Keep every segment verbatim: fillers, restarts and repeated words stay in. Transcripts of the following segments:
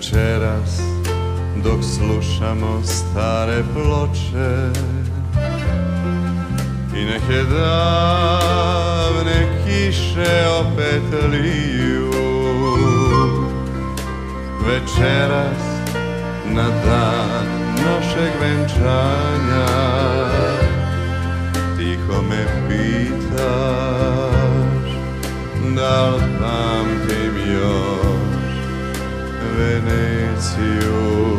večeras dok slušamo stare ploče i neke davne kiše opet liju. Večeras na dan našeg venčanja tiho me pitaš da li pamtim još Veneciju.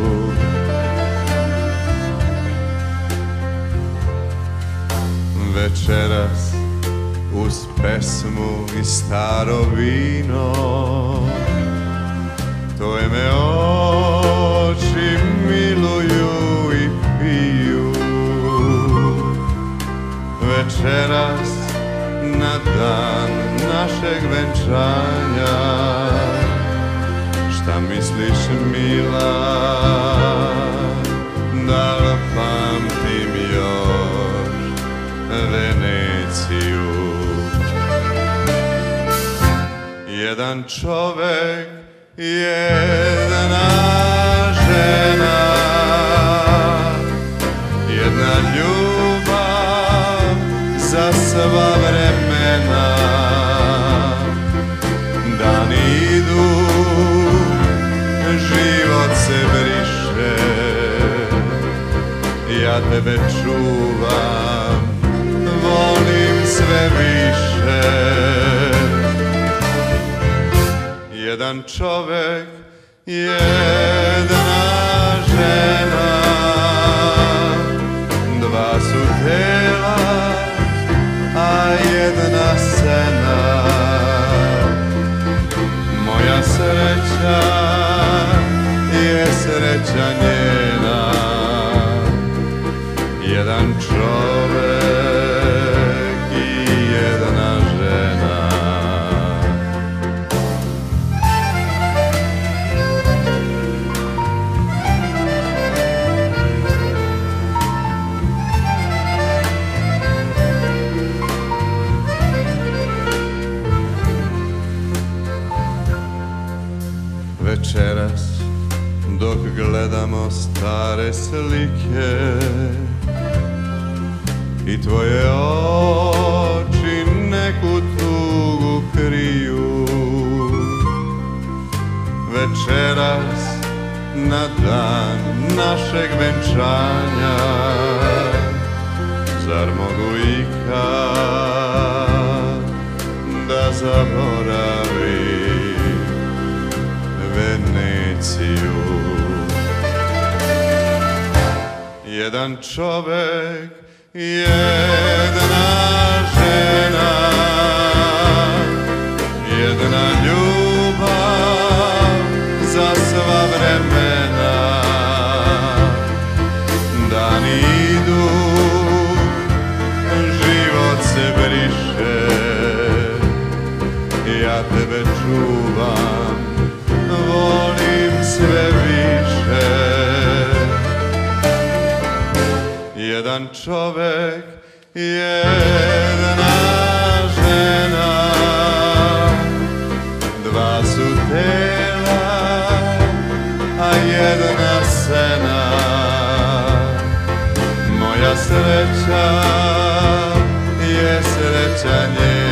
Večeras uz pesmu i staro vino tvoje me oči miluju i piju. Večeras na dan našeg venčanja šta misliš mila da li pamtim još Veneciju? Jedan čovek, jedna žena, jedna ljubav za sva vremena. Dani idu, život se briše, ja tebe čuvam, volim sve više. Jedan čovek, jedna žena, dva su tela, a jedna sena. Moja sreća je sreća njena. Jedan čovek i jedna žena. Večeras dok gledamo stare slike i tvoje oči neku tugu kriju. Večeras na dan našeg venčanja zar mogu ikad da zaboravim Veneciju? Jedan čovek, jedna žena, jedna ljubav za sva vremena. Dani idu, život se briše, ja tebe čuvam, volim sve više. Jedan čovek, jedna žena, dva su tela, a jedna sena. Moja sreća je sreća njena.